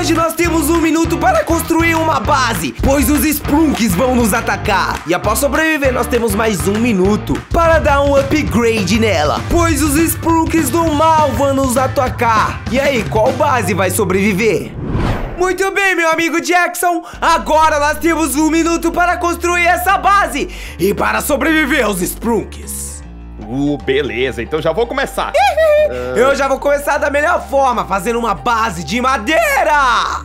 hoje nós temos um minuto para construir uma base, pois os Sprunks vão nos atacar. E após sobreviver, nós temos mais um minuto para dar um upgrade nela, pois os Sprunks do mal vão nos atacar. E aí, qual base vai sobreviver? Muito bem, meu amigo Jackson, agora nós temos um minuto para construir essa base e para sobreviver aos Sprunks. Beleza, então já vou começar. Eu já vou começar da melhor forma, fazendo uma base de madeira.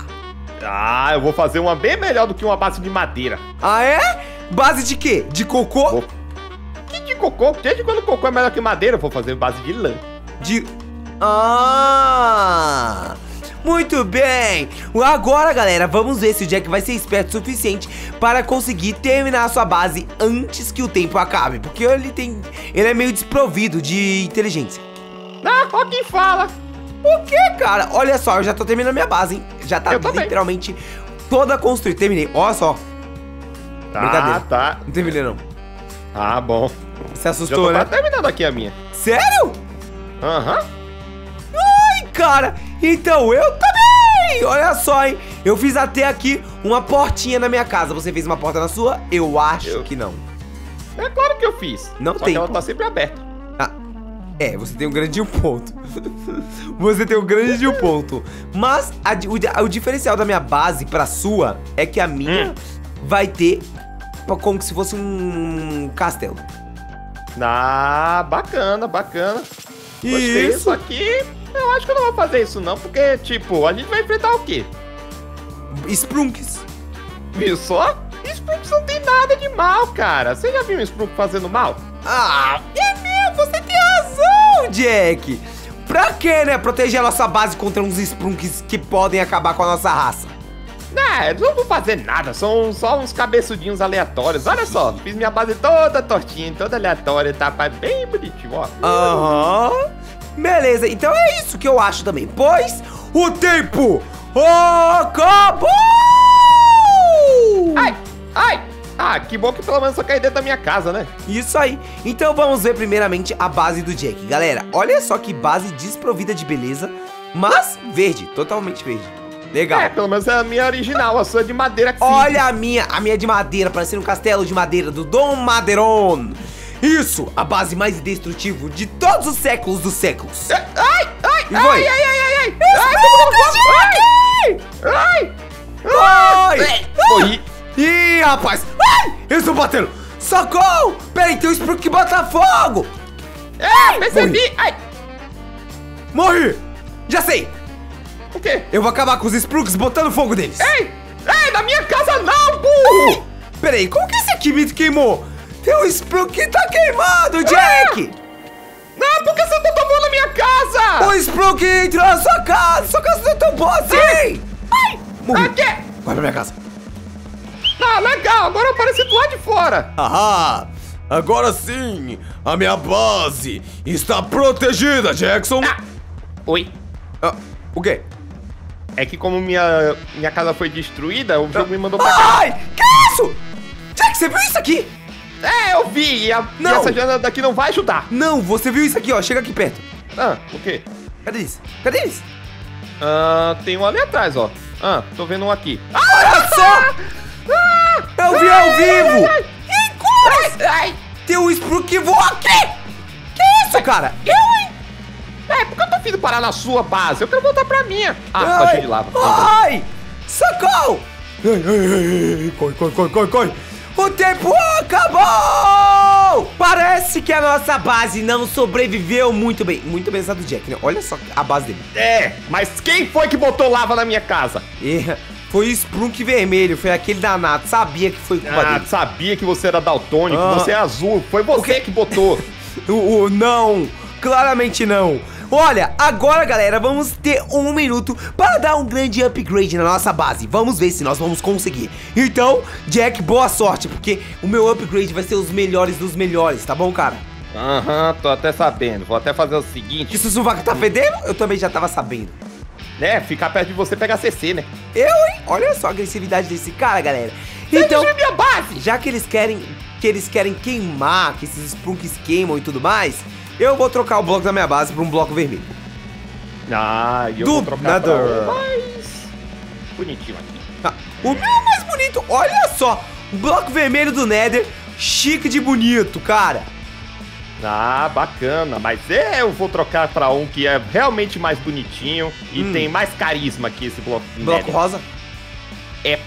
Ah, eu vou fazer uma bem melhor do que uma base de madeira. Ah, é? Base de quê? De cocô? Que de cocô? Desde quando cocô é melhor que madeira, eu vou fazer base de lã. De... Ah... Muito bem, agora galera, vamos ver se o Jack vai ser esperto o suficiente para conseguir terminar a sua base antes que o tempo acabe, porque ele é meio desprovido de inteligência. Ah, olha quem fala. O que, cara? Olha só, eu já tô terminando minha base, hein? Já tá literalmente toda construída, terminei, olha só. Tá, brincadeira. Tá. Não terminei não. Ah, bom. Você assustou, né? Já tô terminando aqui a minha. Sério? Aham. Ai, cara. Então eu também, olha só, hein. Eu fiz até aqui uma portinha na minha casa. Você fez uma porta na sua? Eu acho que não. É claro que eu fiz. Não tem. Ela tá sempre aberta. Ah, é, você tem um grandinho ponto. Você tem um grandinho ponto. Mas o diferencial da minha base pra sua é que a minha vai ter como se fosse um castelo. Ah, bacana, bacana. Gostei disso aqui. Eu acho que eu não vou fazer isso não, porque, tipo, a gente vai enfrentar o quê? Sprunks. Viu só? Sprunks não tem nada de mal, cara. Você já viu um Sprunk fazendo mal? Ah, é mesmo, você tem razão, Jack. Pra quê, né? Proteger a nossa base contra uns Sprunks que podem acabar com a nossa raça. É, não vou fazer nada, são só uns cabeçudinhos aleatórios. Olha só, fiz minha base toda tortinha, toda aleatória, tá bem bonitinho, ó. Aham. Beleza, então é isso que eu acho também, pois o tempo acabou! Ai, ai! Ah, que bom que pelo menos só caí dentro da minha casa, né? Isso aí. Então vamos ver primeiramente a base do Jack. Galera, olha só que base desprovida de beleza, mas verde, totalmente verde. Legal. É, pelo menos é a minha original, a sua é de madeira. Que olha a minha é de madeira, parecendo um castelo de madeira do Dom Maderon. Isso, a base mais destrutiva de todos os séculos dos séculos. Ai, ai, ai, ai, ai, ai, ai, ai, ih, rapaz, ai, eles estão batendo, socorro, peraí, tem um Sprunk que bota fogo. É, percebi, ai, morri, já sei. O quê? Eu vou acabar com os Sprunks botando fogo deles. Ei, ei, na minha casa não, burro. Peraí, como que esse aqui me queimou? Tem um Sprunk que tá queimado, Jack! Ah, por que você tá tomando na minha casa? O Sprunk entrou na sua casa não é tão boa assim! Ai! Ai! Aqui! Vai pra minha casa! Ah, legal, agora eu apareci do lado de fora! Aham! Agora sim, a minha base está protegida, Jackson! Ah. Oi? Ah, o quê? É que como minha casa foi destruída, o jogo me mandou pra cá! Ai! Que isso? Jack, você viu isso aqui? É, eu vi, e essa janela daqui não vai ajudar. Não, você viu isso aqui, ó, chega aqui perto. Ah, o quê? Cadê isso? Cadê isso? Ah, tem um ali atrás, ó. Ah, tô vendo um aqui. Ah, olha só! Ah, eu vi ao vivo! Ai, ai, ai. Tem um Sprunk que voa aqui! Que isso, cara? Eu, hein? É, por que eu tô vindo parar na sua base? Eu quero voltar pra minha. Ah, tá cheio de lava. Ai, socorro! Corre, corre, corre, corre, corre! O tempo acabou! Parece que a nossa base não sobreviveu muito bem. Muito bem essa do Jack, né? Olha só a base dele. É, mas quem foi que botou lava na minha casa? É, foi o Sprunk vermelho, foi aquele danado. Sabia que foi culpa dele. Sabia que você era daltônico, você é azul. Foi você que botou. Não, claramente não. Olha, agora, galera, vamos ter um minuto para dar um grande upgrade na nossa base. Vamos ver se nós vamos conseguir. Então, Jack, boa sorte, porque o meu upgrade vai ser os melhores dos melhores, tá bom, cara? Aham, tô até sabendo. Vou até fazer o seguinte... Isso, o sovaco tá fedendo? Eu também já tava sabendo. É, ficar perto de você pega CC, né? Eu, hein? Olha só a agressividade desse cara, galera. Então, minha base. Já que eles querem queimar, que esses Sprunks queimam e tudo mais... Eu vou trocar o bloco da minha base por um bloco vermelho. Ah, eu vou trocar pra... Mas... bonitinho aqui. Ah, o meu mais bonito, olha só. O bloco vermelho do Nether, chique de bonito, cara. Ah, bacana. Mas eu vou trocar pra um que é realmente mais bonitinho e tem mais carisma que esse bloco do Nether. Bloco rosa? É.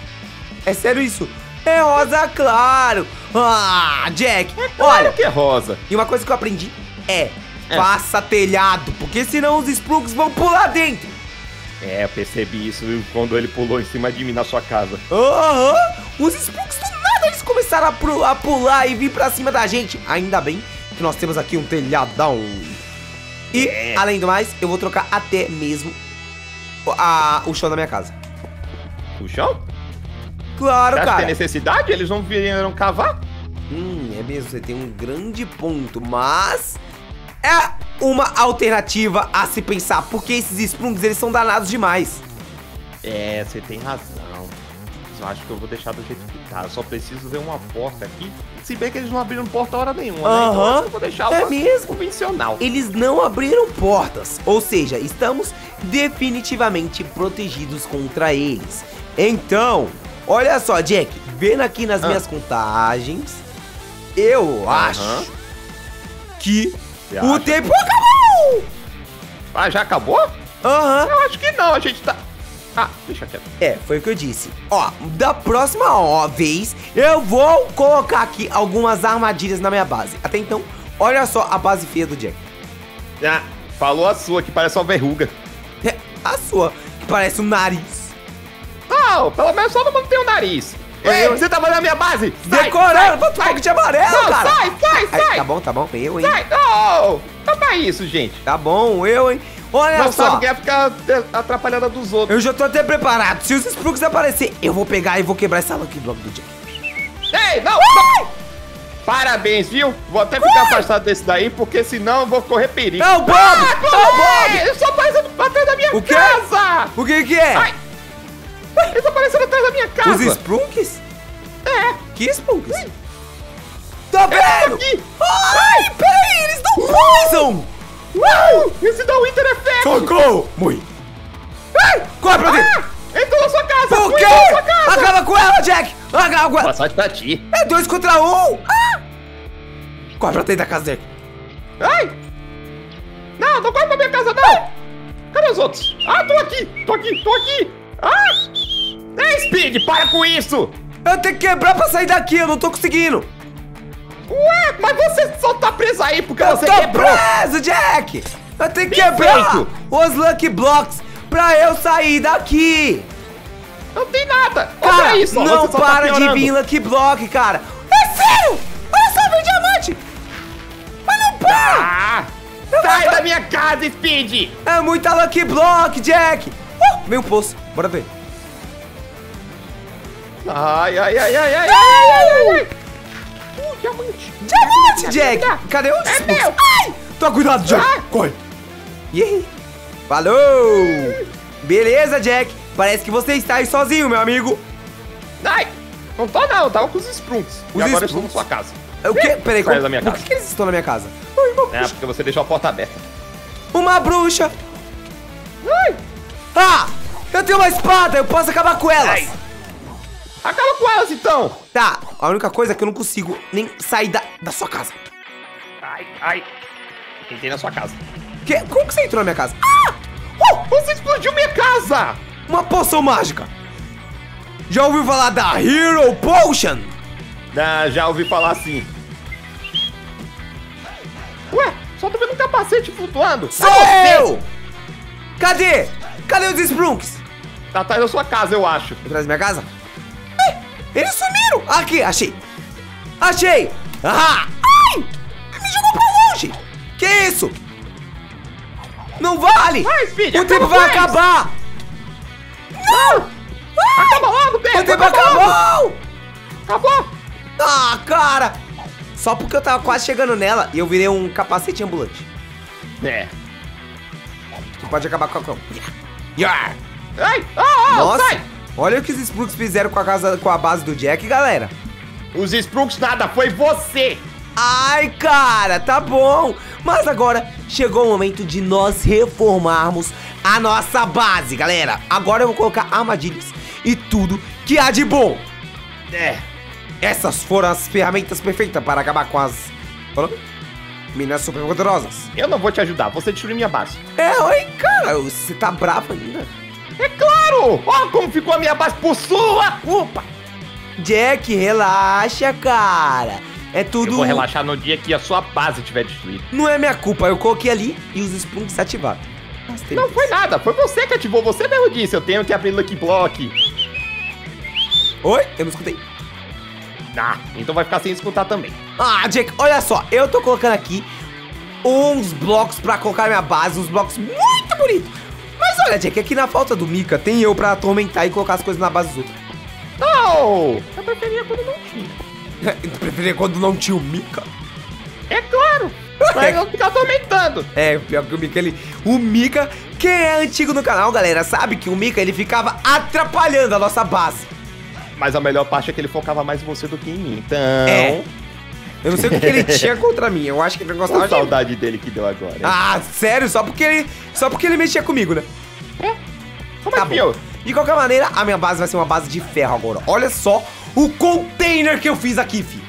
É sério isso? É rosa, claro. Ah, Jack, é claro, olha, que é rosa. E uma coisa que eu aprendi é... faça telhado, porque senão os Sprux vão pular dentro. É, eu percebi isso quando ele pulou em cima de mim na sua casa. Aham, os Sprux do nada eles começaram a pular e vir pra cima da gente. Ainda bem que nós temos aqui um telhadão. E, além do mais, eu vou trocar até mesmo o chão da minha casa. O chão? Claro, cara. Tem necessidade? Eles não vieram cavar? É mesmo, você tem um grande ponto, mas... é uma alternativa a se pensar, porque esses Sprunks, eles são danados demais. É, você tem razão. Eu acho que eu vou deixar do jeito que tá. Eu só preciso ver uma porta aqui. Se bem que eles não abriram porta hora nenhuma, né? Então eu vou deixar é mesmo convencional. Eles não abriram portas, ou seja, estamos definitivamente protegidos contra eles. Então, olha só, Jack, vendo aqui nas minhas contagens, eu acho que... o tempo acabou! Ah, já acabou? Eu acho que não, a gente tá... ah, deixa quieto. É, foi o que eu disse. Ó, da próxima vez, eu vou colocar aqui algumas armadilhas na minha base. Até então, olha só a base feia do Jack. Ah, falou a sua, que parece uma verruga. É, a sua, que parece um nariz. Não, pelo menos todo mundo tem um nariz. Ei, você tá na minha base? Sai, decorando, bota fogo de amarelo, não, cara. Sai. Tá bom, eu, hein. Sai, não. Tá pra isso, gente. Tá bom, eu, hein. Olha não só. Não sabe quem vai ficar atrapalhada dos outros. Eu já tô até preparado. Se os Sprux aparecer, eu vou pegar e vou quebrar essa lucky block do Jack. Ei, não. Parabéns, viu? Vou até ficar afastado desse daí, porque senão eu vou correr perigo. Não, Bob. Eu só aparecendo atrás da minha casa. O que que é? Ai. Eles apareceram atrás da minha casa. Os Sprunks? É. Que Sprunks? Tá vendo? Ai, peraí, eles não pousam. Esse dá o Inter Effect. Socorro. Muito. Corre pra dentro. Entrou na sua casa. Por quê? Acaba com ela, Jack. Acaba com ela. Passagem pra ti. É 2 contra 1. Corre pra dentro da casa dele. Ai. Não, não corre pra minha casa, não. Cadê os outros? Ah, tô aqui. Tô aqui. Ah! Ei, Speed, para com isso! Eu tenho que quebrar pra sair daqui, eu não tô conseguindo! Ué, mas você só tá preso aí porque você quebrou! Eu tô preso, Jack! Eu tenho que quebrar os Lucky Blocks pra eu sair daqui! Não tem nada! Cara, isso, não para de vir Lucky Block, cara! É sério! Olha só meu diamante! Mas não para! Sai da minha casa, Speed! É muita Lucky Block, Jack! Meio poço, bora ver. Ai. Diamante, Jack. Cadê o Sprux? Ai, toma cuidado, Jack. Corre. Falou. Beleza, Jack. Parece que você está aí sozinho, meu amigo. Ai, não tô não, eu tava com os Sprunks. E agora eu estou na sua casa. O quê? Peraí, por que eles estão na minha casa? É, porque você deixou a porta aberta. Uma bruxa. Ai. Ah, eu tenho uma espada, eu posso acabar com elas. Ai. Acaba com elas, então. Tá, a única coisa é que eu não consigo nem sair da sua casa. Ai. Entrei na sua casa. Que? Como que você entrou na minha casa? Ah! Você explodiu minha casa! Uma poção mágica. Já ouviu falar da Hero Potion? Ah, já ouvi falar sim. Ué, só tô vendo um capacete flutuando. Sou eu! Cadê? Cadê os Sprunks? Tá atrás da sua casa, eu acho. Atrás da minha casa? Eles sumiram! Aqui, achei! Achei! Ai! Me jogou pra longe! Que isso? Não vale! Vai, Speed, o tempo vai acabar! Não! Acaba logo, Pedro! O tempo acabou! Acabou! Ah, cara! Só porque eu tava quase chegando nela e eu virei um capacete ambulante. É. Que pode acabar com a cão. Ai! Nossa! Sai. Olha o que os Sprunks fizeram com a casa, com a base do Jack, galera. Os Sprunks nada, foi você! Ai, cara, tá bom. Mas agora chegou o momento de nós reformarmos a nossa base, galera. Agora eu vou colocar armadilhas e tudo que há de bom. Essas foram as ferramentas perfeitas para acabar com as minas super poderosas. Eu não vou te ajudar, você destruiu minha base. Oi, cara, você tá bravo ainda? É claro! Ó como ficou a minha base por sua culpa! Jack, relaxa, cara. É tudo... Eu vou relaxar no dia que a sua base estiver destruída. Não é minha culpa, eu coloquei ali e os Sprunks ativaram. Não foi nada, foi você que ativou, você mesmo disse. Eu tenho que abrir Lucky Block. Oi? Eu não escutei. Ah, então vai ficar sem escutar também. Ah, Jack, olha só, eu tô colocando aqui uns blocos pra colocar minha base, uns blocos muito bonitos. Mas olha, Jack, aqui na falta do Mika tem eu pra atormentar e colocar as coisas na base dos outros. Não! Eu preferia quando não tinha. Preferia quando não tinha o Mika? É claro! Pra não ficar atormentando. Pior que o Mika, ele... O Mika, quem é antigo no canal, galera, sabe que o Mika, ele ficava atrapalhando a nossa base. Mas a melhor parte é que ele focava mais em você do que em mim, então... Eu não sei o que ele tinha contra mim, eu acho que ele gostava de... saudade dele que deu agora. Ah, sério? Só porque ele mexia comigo, né? Como é que eu? De qualquer maneira, a minha base vai ser uma base de ferro agora. Olha só o container que eu fiz aqui, filho.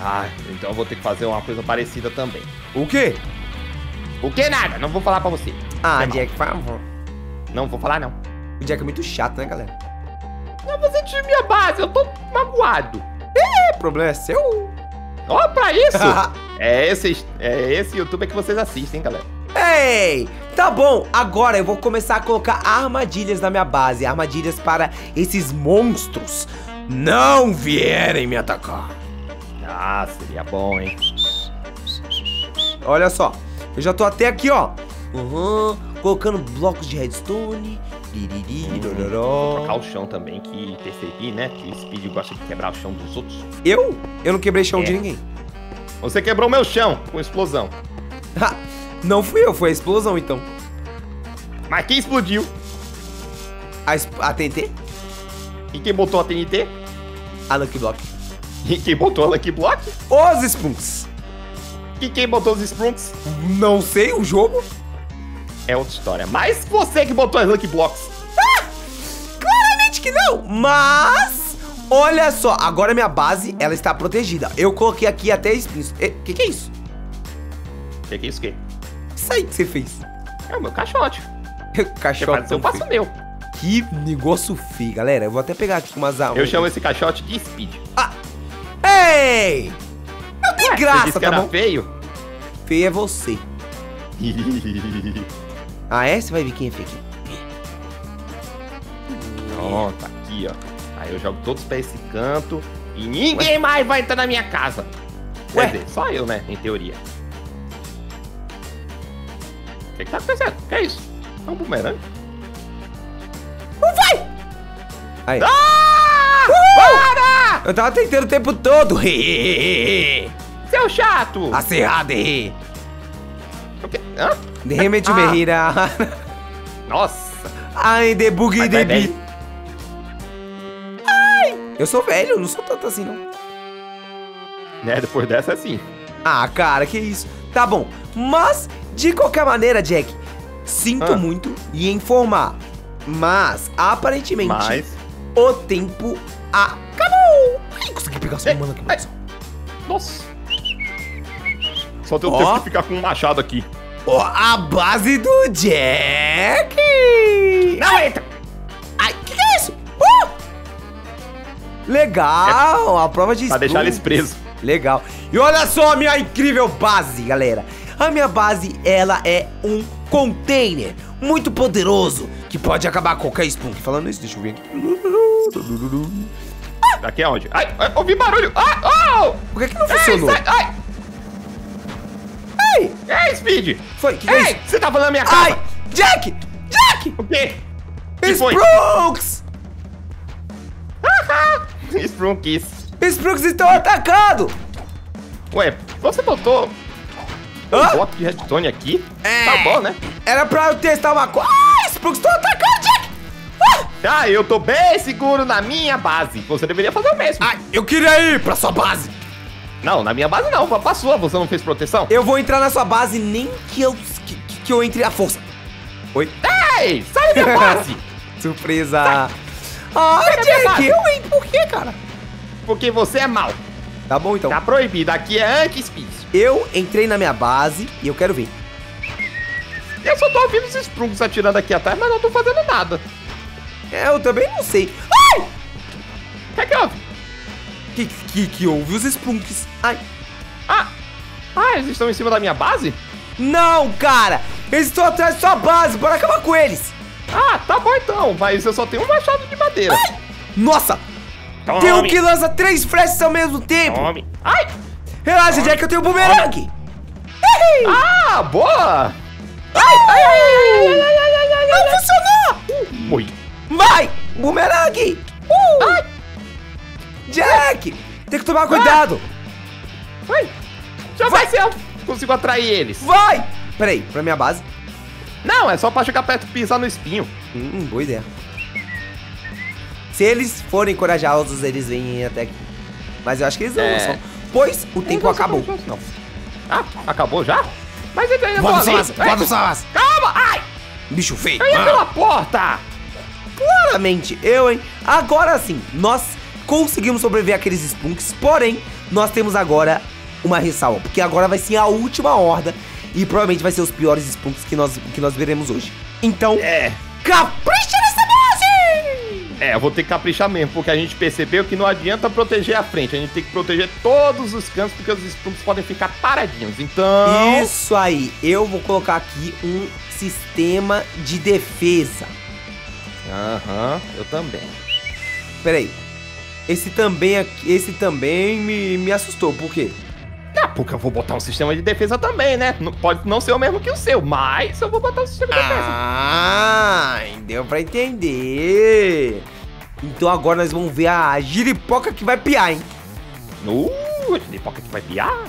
Ah, então eu vou ter que fazer uma coisa parecida também. O quê? O quê nada? Não vou falar pra você. Ah, é Jack, por favor. Não vou falar, não. O Jack é muito chato, né, galera? Não, você tira minha base, eu tô magoado. O problema é seu. Ó, pra isso. é esse youtuber que vocês assistem, galera. Ei, tá bom. Agora eu vou começar a colocar armadilhas na minha base. Armadilhas para esses monstros não vierem me atacar. Ah, seria bom, hein? Olha só, eu já tô até aqui, ó. Colocando blocos de redstone. Vou trocar o chão também, que percebi, né? Que o Speed gosta de quebrar o chão dos outros. Eu? Eu não quebrei chão de ninguém. Você quebrou meu chão com explosão. Não fui eu, foi a explosão, então. Mas quem explodiu? A TNT? E quem botou a TNT? A Lucky Block. E quem botou a Lucky Block? Os Sprunks. E quem botou os Sprunks? Não sei, o jogo... É outra história, mas você que botou as Lucky Blocks. Claramente que não, mas... Olha só, agora minha base, ela está protegida. Eu coloquei aqui até espinhos. Que é isso? Que é isso, que? Isso aí que você fez. É o meu caixote. Caixote. Eu faço o meu. Que negócio feio, galera. Eu vou até pegar aqui umas armas. Eu chamo esse caixote de Speed. Ei! Não tem graça, tá bom? Feio? Feio é você. Você vai ver quem é fake. Ó, tá aqui, ó. Aí eu jogo todos pra esse canto e ninguém mais vai entrar na minha casa. Quer dizer, só eu, né? Em teoria. O que tá acontecendo? O que é isso? É um bumerangue? Não vai! Aí. Para! Eu tava tentando o tempo todo. Seu chato! Acerrado, Hã? De remete berrira. Nossa. Ai, debug e debi. Ai. Eu sou velho, eu não sou tanto assim, não. Né, depois dessa, sim. Ah, cara, que isso. Tá bom. Mas, de qualquer maneira, Jack, sinto muito lhe informar. Mas, aparentemente, o tempo acabou. Ai, consegui pegar sua mano aqui. Nossa. Só tenho tempo de ficar com um machado aqui. A base do Jack! Não entra! Ai, que é isso? Legal, a prova de... Pra deixar eles presos. Legal. E olha só a minha incrível base, galera. A minha base, ela é um container muito poderoso que pode acabar com qualquer Sprunk. Falando isso, deixa eu ver aqui. Aqui é onde? Ai, ouvi barulho! Por que não funcionou? Ai! Ei, Speed! Foi, que você tá falando na minha casa? Ai, Jack! Jack! O quê? Sprunks! Sprunkis! Sprunks estão atacando! Ué, você botou um bloco de redstone aqui? Tá bom, né? Era pra eu testar uma coisa. Sprunks estão atacando, Jack! Eu tô bem seguro na minha base. Você deveria fazer o mesmo. Ai, eu queria ir pra sua base. Não, na minha base não, passou, você não fez proteção? Eu vou entrar na sua base nem que eu entre à força. Oi? Ei, sai da minha base! Surpresa! Sai. Ai, Jack! Eu, hein? Por quê, cara? Porque você é mau. Tá bom, então. Tá proibido. Aqui é anti-speed. Eu entrei na minha base e eu quero ver. Eu só tô ouvindo esses Sprunks atirando aqui atrás, mas não tô fazendo nada. É, eu também não sei. Ai! O que é que houve? Que houve os Sprunks? Ai. Ah! Ah, eles estão em cima da minha base? Não, cara! Eles estão atrás da sua base, bora acabar com eles! Ah, tá bom então, mas eu só tenho um machado de madeira. Ai! Nossa! Tome. Tem um que lança 3 flechas ao mesmo tempo! Tome. Ai! Relaxa, Tome. Jack, eu tenho um bumerangue! Ah, boa! Ai, ai, ai, ai, ai, ai, ai, ai, vai funcionar! Ui. Vai! Bumerangue! Ai. Jack! Tem que tomar cuidado! Vai! Já vai ser! Consigo atrair eles! Vai! Peraí, pra minha base. Não, é só pra chegar perto e pisar no espinho. Boa ideia. Se eles forem corajosos, eles vêm até aqui. Mas eu acho que eles não são. Pois o tempo acabou. Não. Ah, acabou já? Mas ele ainda Vamos, calma! Ai! Bicho feio! Eu ia pela porta! Claramente, eu, hein? Agora sim, nós conseguimos sobreviver àqueles Sprunks, porém, nós temos agora uma ressalva, porque agora vai ser a última horda e provavelmente vai ser os piores Sprunks que nós veremos hoje. Então, capricha nessa base! É, eu vou ter que caprichar mesmo, porque a gente percebeu que não adianta proteger a frente, a gente tem que proteger todos os cantos, porque os Sprunks podem ficar paradinhos, então... Isso aí, eu vou colocar aqui um sistema de defesa. Aham, eu também. Peraí, esse também me assustou, por quê? Ah, porque eu vou botar um sistema de defesa também, né? Não, pode não ser o mesmo que o seu, mas eu vou botar um sistema de defesa. Ah, deu pra entender. Então agora nós vamos ver a giripoca que vai piar, hein? Giripoca que vai piar?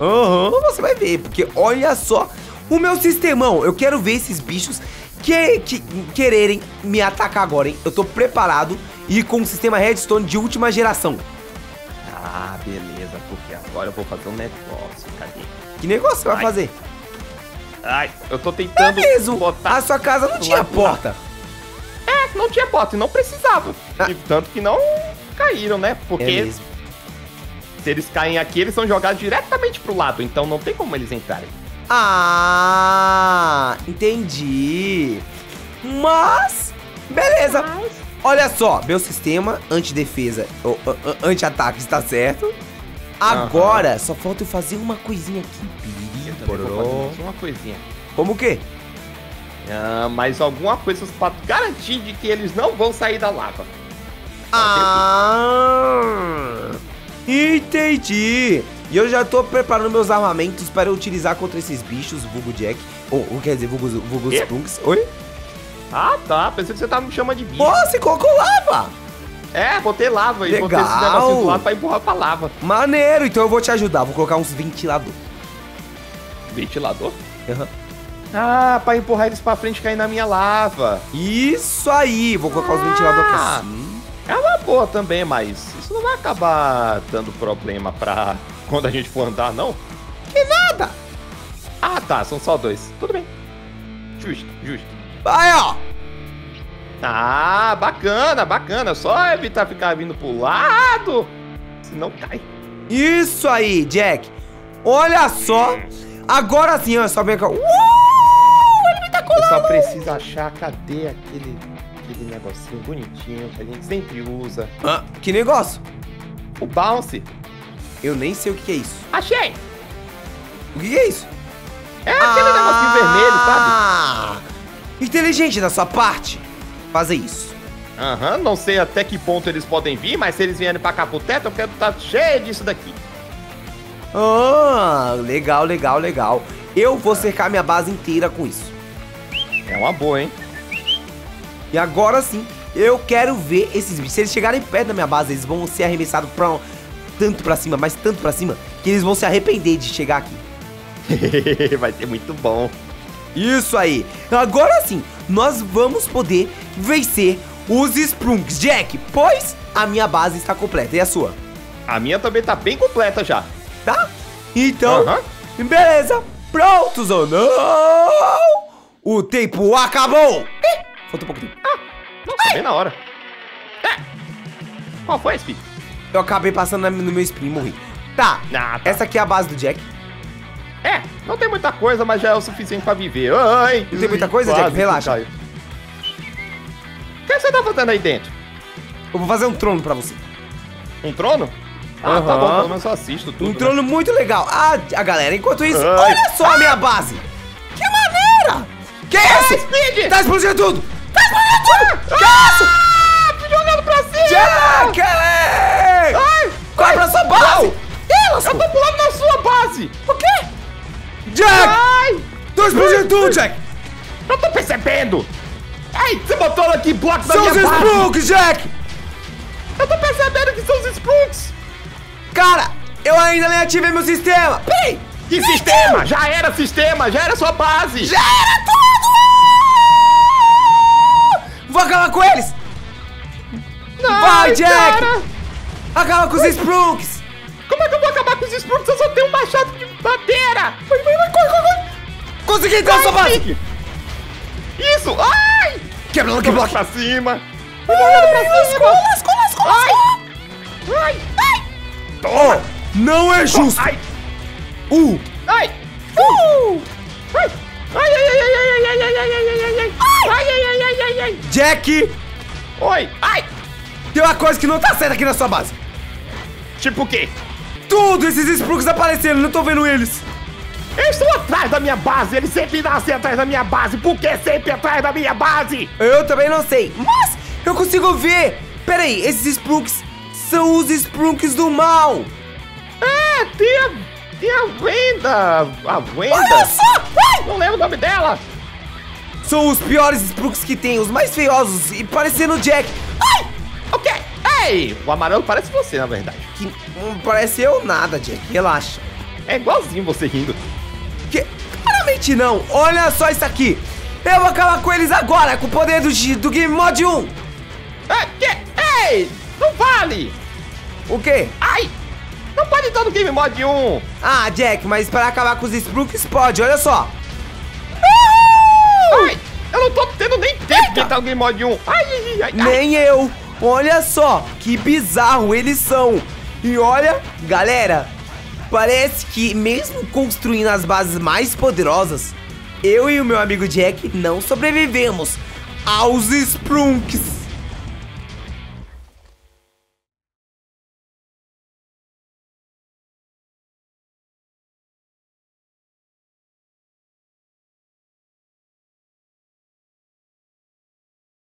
Aham, você vai ver, porque olha só o meu sistemão. Eu quero ver esses bichos que quererem me atacar agora, hein? Eu tô preparado e com o sistema Redstone de última geração. Ah, beleza, porque agora eu vou fazer um negócio, cadê? Que negócio você vai fazer? Ai, eu tô tentando botar... A sua casa não tinha porta. É, não tinha porta e não precisava. E tanto que não caíram, né? Porque se eles caem aqui, eles são jogados diretamente pro lado, então não tem como eles entrarem. Ah, entendi. Mas, beleza. Olha só, meu sistema antidefesa, anti-ataque está certo. Agora, só falta eu fazer uma coisinha aqui. Eu vou fazer uma coisinha. Como o quê? Ah, mas alguma coisa para garantir de que eles não vão sair da lava. Ah, entendi. E eu já tô preparando meus armamentos para utilizar contra esses bichos, vulgo Jack. Ou quer dizer, vulgo Sprunks. Oi? Ah, tá. Pensei que você tava me chamando de bicho. Pô, você colocou lava. É, botei lava. Legal. E botei esse negócio do lado pra empurrar pra lava. Maneiro. Então eu vou te ajudar. Vou colocar uns ventilador. Ventilador? Aham. Ah, pra empurrar eles pra frente e cair na minha lava. Isso aí. Vou colocar os ventilador aqui assim. É uma boa também, mas isso não vai acabar dando problema pra quando a gente for andar, não? Que nada. Ah, tá. São só 2. Tudo bem. Justo. Aí, ó. Ah, bacana, bacana. Só evitar ficar vindo pro lado, senão cai. Isso aí, Jack. Olha só. Agora sim, olha só. Vem cá. Ele me tá colando. Eu só preciso achar, cadê aquele negocinho bonitinho que a gente sempre usa. Ah, que negócio? O bounce. Eu nem sei o que é isso. Achei. O que é isso? É aquele negocinho vermelho, sabe? Inteligente da sua parte fazer isso. Aham, não sei até que ponto eles podem vir, mas se eles vierem pra cá pro teto, eu quero estar cheio disso daqui. Ah, legal, legal, legal. Eu vou cercar minha base inteira com isso. É uma boa, hein? E agora sim, eu quero ver esses bichos. Se eles chegarem perto da minha base, eles vão ser arremessados tanto pra cima, mas tanto pra cima, que eles vão se arrepender de chegar aqui. Vai ser muito bom. Isso aí. Agora sim, nós vamos poder vencer os Sprunks, Jack, pois a minha base está completa. E a sua? A minha também tá bem completa já. Tá? Então, beleza. Prontos ou não? O tempo acabou! Falta um pouquinho. Ah, nossa, bem na hora. É. Qual foi, Spin? Eu acabei passando no meu Spin e morri. Tá. Ah, tá, essa aqui é a base do Jack. É, não tem muita coisa, mas já é o suficiente pra viver. Ai, não tem muita coisa, Jack? Relaxa. Caiu. O que você tá fazendo aí dentro? Eu vou fazer um trono pra você. Um trono? Ah, tá bom, pelo menos eu assisto tudo. Um trono muito legal. Ah, a galera, enquanto isso, olha só a minha base. Que maneira! Que é isso? Speed! Tá explodindo tudo! Tá explodindo tudo! Que é isso? Ah, tô jogando pra cima! Jack! Ai! Corre pra sua base! Eu tô pulando na sua base! O quê? Jack! Ai! Tô explodindo tudo, Jack! Não tô percebendo! Ai, você botou aqui blocos na minha base! São os Sprux, Jack! Eu tô percebendo que são os Sprux! Cara, eu ainda nem ativei meu sistema! Peraí! Que sistema? Já era sistema! Já era sua base! Já era tudo! Vou acabar com eles! Não, vai, Jack! Cara. Acaba com os Sprunks! Como é que eu vou acabar com os Sprunks? Eu só tenho um machado de madeira! Vai, vai, vai! Corre, corre, corre! Consegui entrar na sua base! Isso! Ai! Quebra o bloco pra cima! Lascou, lascou, lascou! Ai! Ai! Oh, não é justo! Ai! Ai! Ai! Ai, ai, ai, ai, ai, ai, ai, ai, ai, ai, ai, ai, Jack! Oi! Ai! Tem uma coisa que não tá certa aqui na sua base. Tipo o quê? Tudo esses Sprux aparecendo, não tô vendo eles. Eles estão atrás da minha base, eles sempre nascem atrás da minha base. Por que sempre atrás da minha base? Eu também não sei, mas eu consigo ver. Pera aí, esses Sprux... são os Sprunks do mal! É, tem a Wenda! A Wenda! Olha só! Ai! Não lembro o nome dela! São os piores Sprunks que tem, os mais feiosos e parecendo o Jack! Ai! Ok! Ei! O amarelo parece você, na verdade. Que não parece eu nada, Jack, relaxa. É igualzinho você rindo. Que? Claramente não! Olha só isso aqui! Eu vou acabar com eles agora, com o poder do Game Mode 1! É, que? Ei! Não vale! O quê? Ai! Não pode estar no Game Mode 1! Ah, Jack, mas para acabar com os Sprunks pode, olha só! Ai! Eu não tô tendo nem tempo de estar no Game Mode 1! Ai, ai, ai! Nem eu! Olha só, que bizarro eles são! E olha, galera, parece que mesmo construindo as bases mais poderosas, eu e o meu amigo Jack não sobrevivemos aos Sprunks!